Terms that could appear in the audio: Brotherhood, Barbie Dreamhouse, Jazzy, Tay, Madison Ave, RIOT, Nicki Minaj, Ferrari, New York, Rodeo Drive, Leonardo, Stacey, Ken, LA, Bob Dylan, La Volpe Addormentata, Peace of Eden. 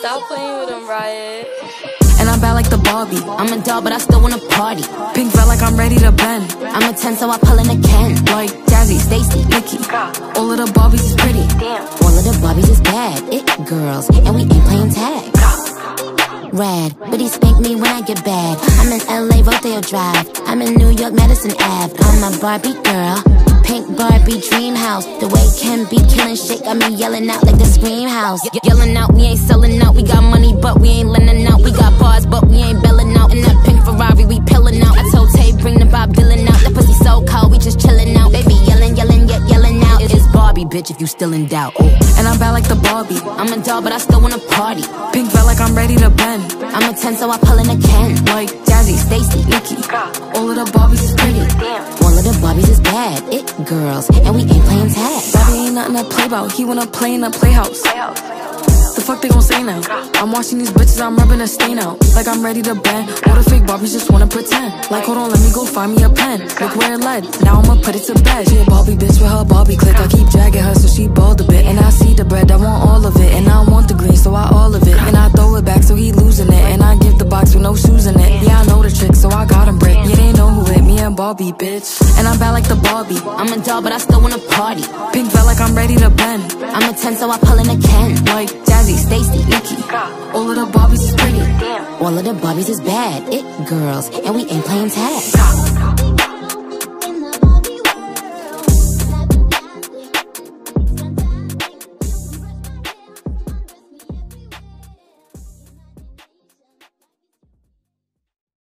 Stop playing with them, Riot. And I'm bad like the Barbie. I'm a doll, but I still wanna party. Pink felt like I'm ready to bend. I'm a 10, so I pull in a Ken. Like Jazzy, Stacey, Nicki. All of the Barbies is pretty. All of the Barbies is bad. It girls, and we ain't playing tag. Rad, but he spanked me when I get bad. I'm in LA, Rodeo Drive. I'm in New York, Madison Ave. I'm a Barbie girl. Pink Barbie Dreamhouse. The way Ken be killing shit got me yelling out like the Scream House. Yelling out, we ain't selling out. We got money, but we ain't lending out. We got bars, but we ain't belling out. In that pink Ferrari, we pillin' out. I told Tay, bring the Bob Dylan out. The pussy so cold, we just chillin' out. They be yelling, yelling, yet yelling out. It's Barbie, bitch, if you still in doubt. And I'm bad like the Barbie. I'm a doll, but I still wanna party. Pink felt like I'm ready to bend. I'm a 10, so I pull in a Ken. Like Jazzy, Stacey, Nicki. All of the Barbies is pretty. All of the Barbies is bad. It girls, and we ain't playing tag. Bobby ain't nothing to play about. He wanna play in the Playhouse. The fuck they gon' say now? I'm watching these bitches, I'm rubbing a stain out. Like I'm ready to bend. All the fake Barbies just wanna pretend. Like hold on, let me go find me a pen. Look where it led, now I'ma put it to bed. She a Barbie bitch with her Barbie click. I keep dragging her so she bald a bit. And I see the bread, I want all of it. And I want the green, so I all of it. And I throw it back so he losing it. And I give the box with no shoes in it. Yeah, I know the trick, so I got him brick. Yeah, they know who hit me and Barbie, bitch. And I'm bad like the Barbie. I'm a doll, but I still wanna party. Pink felt like I'm ready to bend. I'm a 10, so I pull in a Ken. Like Jazzy, Stacey, Nicki. All of the Barbies is pretty. All of the Barbies is bad. It girls, and we ain't playing tag.